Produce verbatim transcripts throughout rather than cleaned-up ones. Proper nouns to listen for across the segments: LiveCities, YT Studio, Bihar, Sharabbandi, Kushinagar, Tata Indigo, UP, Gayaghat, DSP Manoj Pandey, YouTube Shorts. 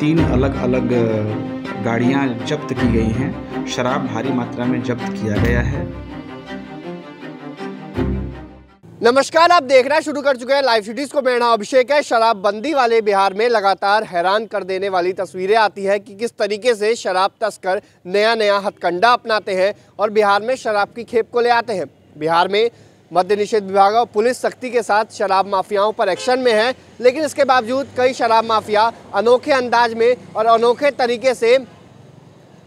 तीन अलग अलग गाड़ियां जब्त की गई हैं। शराब भारी मात्रा में जब्त किया गया है। नमस्कार, आप देखना शुरू कर चुके हैं लाइव सिटीज़ को। मेरा अभिषेक है। शराबबंदी वाले बिहार में लगातार हैरान कर देने वाली तस्वीरें आती हैं कि किस तरीके से शराब तस्कर नया नया हथकंडा अपनाते हैं और बिहार में शराब की खेप को ले आते हैं। बिहार में मद्य निषेध विभाग और पुलिस सख्ती के साथ शराब माफियाओं पर एक्शन में है, लेकिन इसके बावजूद कई शराब माफिया अनोखे अंदाज में और अनोखे तरीके से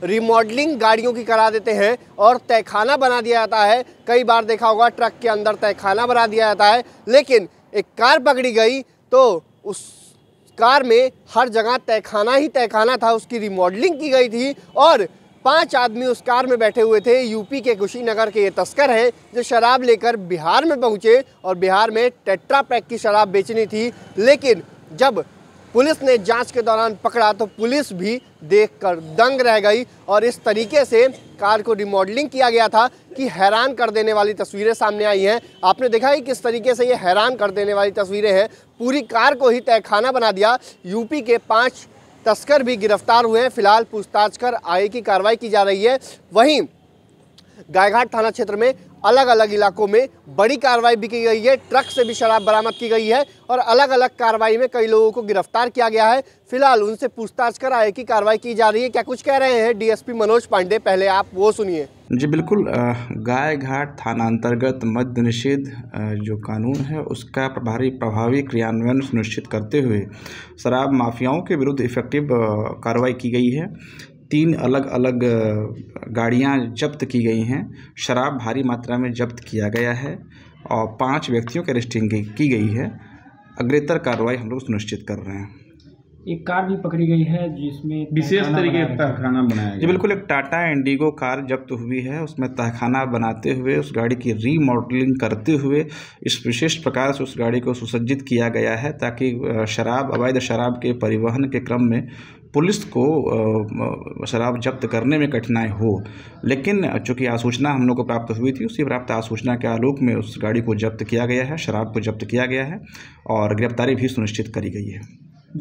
रिमॉडलिंग गाड़ियों की करा देते हैं और तहखाना बना दिया जाता है। कई बार देखा होगा ट्रक के अंदर तहखाना बना दिया जाता है, लेकिन एक कार पकड़ी गई तो उस कार में हर जगह तहखाना ही तहखाना था। उसकी रिमॉडलिंग की गई थी और पांच आदमी उस कार में बैठे हुए थे। यूपी के कुशीनगर के ये तस्कर हैं जो शराब लेकर बिहार में पहुंचे और बिहार में टेट्रा पैक की शराब बेचनी थी, लेकिन जब पुलिस ने जांच के दौरान पकड़ा तो पुलिस भी देखकर दंग रह गई और इस तरीके से कार को रिमॉडलिंग किया गया था कि हैरान कर देने वाली तस्वीरें सामने आई हैं। आपने देखा है किस तरीके से ये हैरान कर देने वाली तस्वीरें हैं। पूरी कार को ही तहखाना बना दिया। यूपी के पाँच तस्कर भी गिरफ्तार हुए हैं। फिलहाल पूछताछ कर आगे की कार्रवाई की जा रही है। वहीं गायघाट थाना क्षेत्र में अलग अलग इलाकों में बड़ी कार्रवाई भी की गई है। ट्रक से भी शराब बरामद की गई है और अलग अलग कार्रवाई में कई लोगों को गिरफ्तार किया गया है। फिलहाल उनसे पूछताछ कर आगे की कार्रवाई की जा रही है। क्या कुछ कह रहे हैं डीएसपी मनोज पांडे, पहले आप वो सुनिए। जी बिल्कुल, गायघाट थाना अंतर्गत मद्य निषेध जो कानून है उसका प्रभारी प्रभावी क्रियान्वयन सुनिश्चित करते हुए शराब माफियाओं के विरुद्ध इफेक्टिव कार्रवाई की गई है। तीन अलग अलग गाड़ियां जब्त की गई हैं। शराब भारी मात्रा में जब्त किया गया है और पांच व्यक्तियों की अरेस्टिंग की गई है। अग्रेतर कार्रवाई हम लोग सुनिश्चित कर रहे हैं। एक कार भी पकड़ी गई है जिसमें विशेष तरीके से तहखाना बनाया गया। जी बिल्कुल, एक टाटा इंडिगो कार जब्त हुई है। उसमें तहखाना बनाते हुए उस गाड़ी की रीमॉडलिंग करते हुए इस विशेष प्रकार से उस गाड़ी को सुसज्जित किया गया है ताकि शराब अवैध शराब के परिवहन के क्रम में पुलिस को शराब जब्त करने में कठिनाई हो। लेकिन चूँकि आसूचना हम लोग को प्राप्त हुई थी, उसी प्राप्त आसूचना के आलोक में उस गाड़ी को जब्त किया गया है, शराब को जब्त किया गया है और गिरफ्तारी भी सुनिश्चित करी गई है।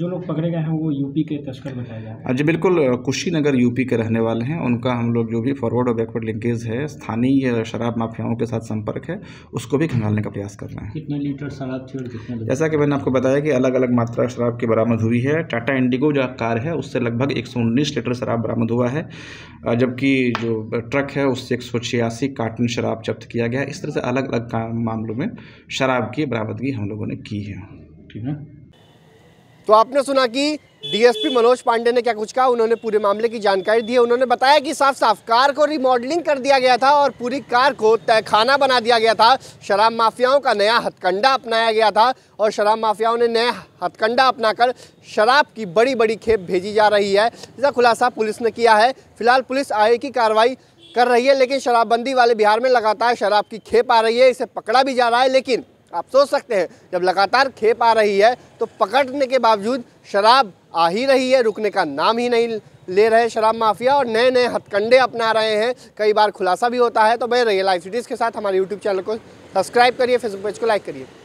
जो लोग पकड़े गए हैं वो यूपी के तस्कर बताए जा रहे हैं। जी बिल्कुल, कुशीनगर यूपी के रहने वाले हैं। उनका हम लोग जो भी फॉरवर्ड और बैकवर्ड लिंकेज है, स्थानीय शराब माफियाओं के साथ संपर्क है, उसको भी खंगालने का प्रयास कर रहे हैं। कितने लीटर शराब थी और कितने? जैसा कि मैंने आपको बताया कि अलग अलग मात्रा शराब की बरामद हुई है। टाटा इंडिगो जो कार है उससे लगभग एक सौ उन्नीस लीटर शराब बरामद हुआ है, जबकि जो ट्रक है उससे एक सौ छियासी कार्टन शराब जब्त किया गया है। इस तरह से अलग अलग मामलों में शराब की बरामदगी हम लोगों ने की है। ठीक है, तो आपने सुना कि डीएसपी मनोज पांडे ने क्या कुछ कहा। उन्होंने पूरे मामले की जानकारी दी है। उन्होंने बताया कि साफ साफ कार को रिमॉडलिंग कर दिया गया था और पूरी कार को तहखाना बना दिया गया था। शराब माफियाओं का नया हथकंडा अपनाया गया था और शराब माफियाओं ने नया हथकंडा अपनाकर शराब की बड़ी बड़ी खेप भेजी जा रही है, जिसका खुलासा पुलिस ने किया है। फिलहाल पुलिस आगे की कार्रवाई कर रही है, लेकिन शराबबंदी वाले बिहार में लगातार शराब की खेप आ रही है। इसे पकड़ा भी जा रहा है, लेकिन आप सोच सकते हैं जब लगातार खेप आ रही है तो पकड़ने के बावजूद शराब आ ही रही है, रुकने का नाम ही नहीं ले रहे शराब माफिया और नए नए हथकंडे अपना रहे हैं। कई बार खुलासा भी होता है। तो बने रहिए लाइव सिटीज़ के साथ। हमारे यूट्यूब चैनल को सब्सक्राइब करिए, फेसबुक पेज को लाइक करिए।